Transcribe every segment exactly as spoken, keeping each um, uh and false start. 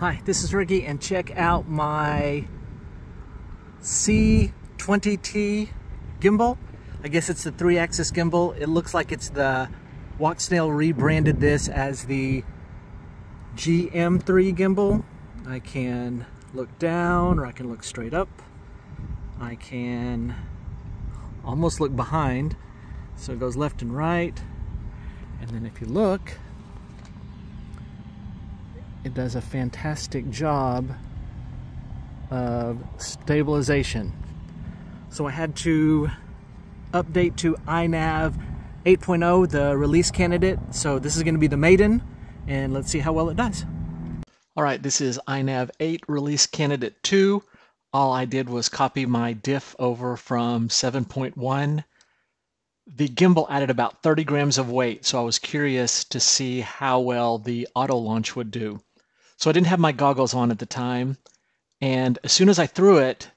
Hi, this is Ricky, and check out my C twenty T gimbal. I guess it's the three-axis gimbal. It looks like it's the Walksnail rebranded this as the G M three gimbal. I can look down, or I can look straight up. I can almost look behind, so it goes left and right. And then if you look, it does a fantastic job of stabilization. So I had to update to iNav eight point oh, the release candidate. So this is going to be the maiden, and let's see how well it does. All right, this is iNav eight, release candidate two. All I did was copy my diff over from seven point one. The gimbal added about thirty grams of weight, so I was curious to see how well the auto launch would do. So I didn't have my goggles on at the time, and as soon as I threw it,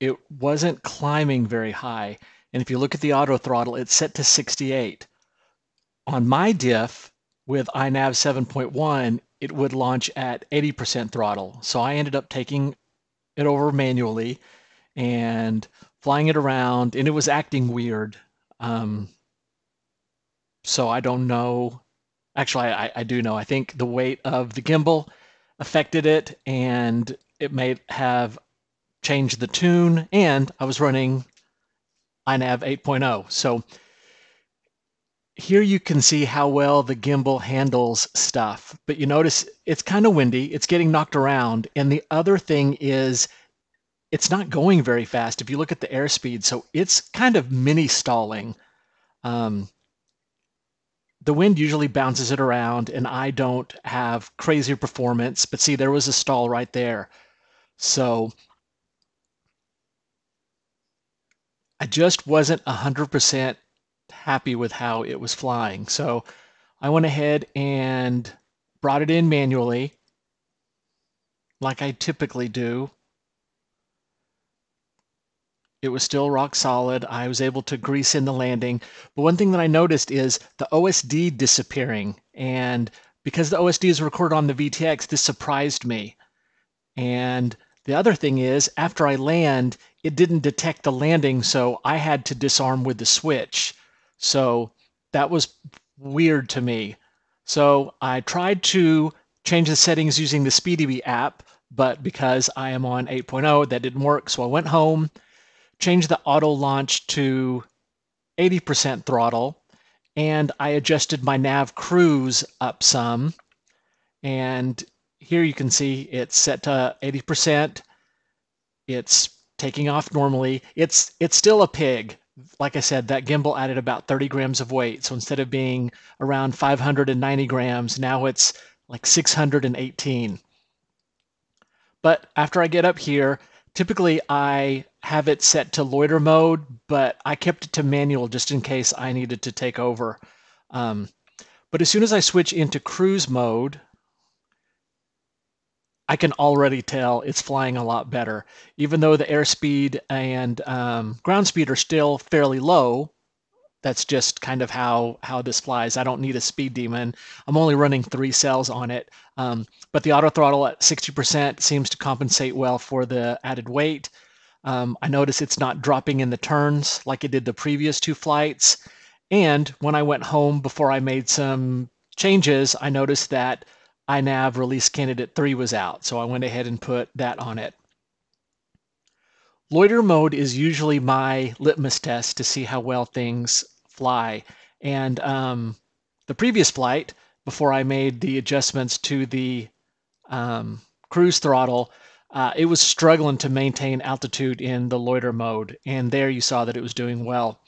it wasn't climbing very high. And if you look at the auto throttle, it's set to sixty-eight. On my diff with iNav seven point one, it would launch at eighty percent throttle. So I ended up taking it over manually and flying it around, and it was acting weird. Um, so I don't know. Actually, I, I do know. I think the weight of the gimbal affected it, and it may have changed the tune, and I was running iNav eight point oh. So here you can see how well the gimbal handles stuff, but you notice it's kind of windy, it's getting knocked around, and the other thing is it's not going very fast if you look at the airspeed, so it's kind of mini stalling. Um, the wind usually bounces it around, and I don't have crazy performance, but see, there was a stall right there. So I just wasn't one hundred percent happy with how it was flying. So I went ahead and brought it in manually, like I typically do. It was still rock solid. I was able to grease in the landing. But one thing that I noticed is the O S D disappearing. And because the O S D is recorded on the V T X, this surprised me. And the other thing is, after I land, it didn't detect the landing, so I had to disarm with the switch. So that was weird to me. So I tried to change the settings using the SpeedyBee app, but because I am on eight point oh, that didn't work. So I went home, changed the auto launch to eighty percent throttle, and I adjusted my nav cruise up some. And here you can see it's set to eighty percent. It's taking off normally. It's, it's still a pig. Like I said, that gimbal added about thirty grams of weight. So instead of being around five hundred ninety grams, now it's like six hundred eighteen. But after I get up here, typically I have it set to loiter mode, but I kept it to manual just in case I needed to take over. Um, but as soon as I switch into cruise mode, I can already tell it's flying a lot better. Even though the airspeed and um, ground speed are still fairly low, that's just kind of how, how this flies. I don't need a speed demon. I'm only running three cells on it. Um, but the auto throttle at sixty percent seems to compensate well for the added weight. Um, I notice it's not dropping in the turns like it did the previous two flights. And when I went home before I made some changes, I noticed that iNav release candidate three was out, so I went ahead and put that on it. Loiter mode is usually my litmus test to see how well things fly. And um, the previous flight, before I made the adjustments to the um, cruise throttle, uh, it was struggling to maintain altitude in the loiter mode. And there you saw that it was doing well.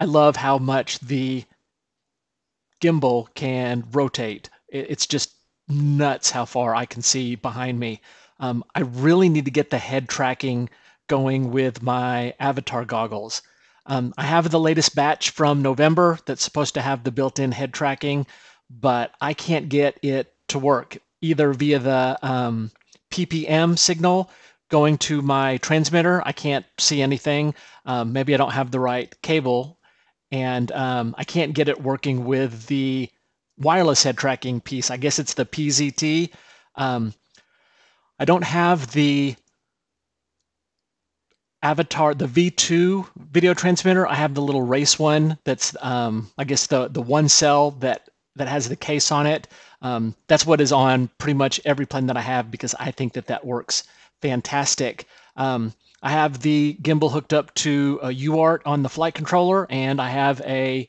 I love how much the gimbal can rotate. It's just nuts how far I can see behind me. Um, I really need to get the head tracking going with my Avatar goggles. Um, I have the latest batch from November that's supposed to have the built-in head tracking, but I can't get it to work either via the um, P P M signal going to my transmitter. I can't see anything. Um, maybe I don't have the right cable, and um, I can't get it working with the wireless head tracking piece. I guess it's the P Z T. Um, I don't have the Avatar, the V two video transmitter. I have the little race one that's, um, I guess, the the one cell that, that has the case on it. Um, that's what is on pretty much every plane that I have because I think that that works fantastic. Um, I have the gimbal hooked up to a U A R T on the flight controller, and I have a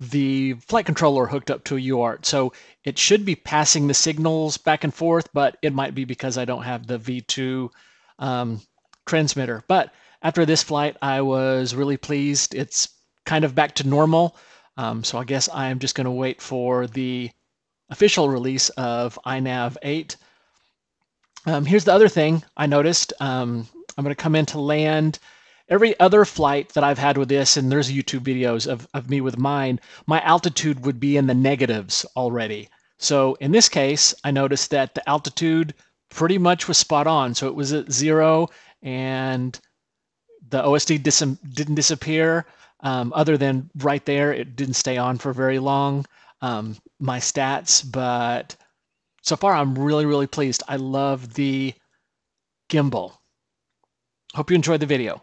the flight controller hooked up to a U A R T. So it should be passing the signals back and forth, but it might be because I don't have the V two um, transmitter. But after this flight, I was really pleased. It's kind of back to normal. Um, so I guess I'm just going to wait for the official release of iNav eight. Um, here's the other thing I noticed. Um, I'm going to come in to land. Every other flight that I've had with this, and there's YouTube videos of, of me with mine, my altitude would be in the negatives already. So in this case, I noticed that the altitude pretty much was spot on. So it was at zero, and the O S D dis didn't disappear. Um, other than right there, it didn't stay on for very long, um, my stats. But so far, I'm really, really pleased. I love the gimbal. Hope you enjoyed the video.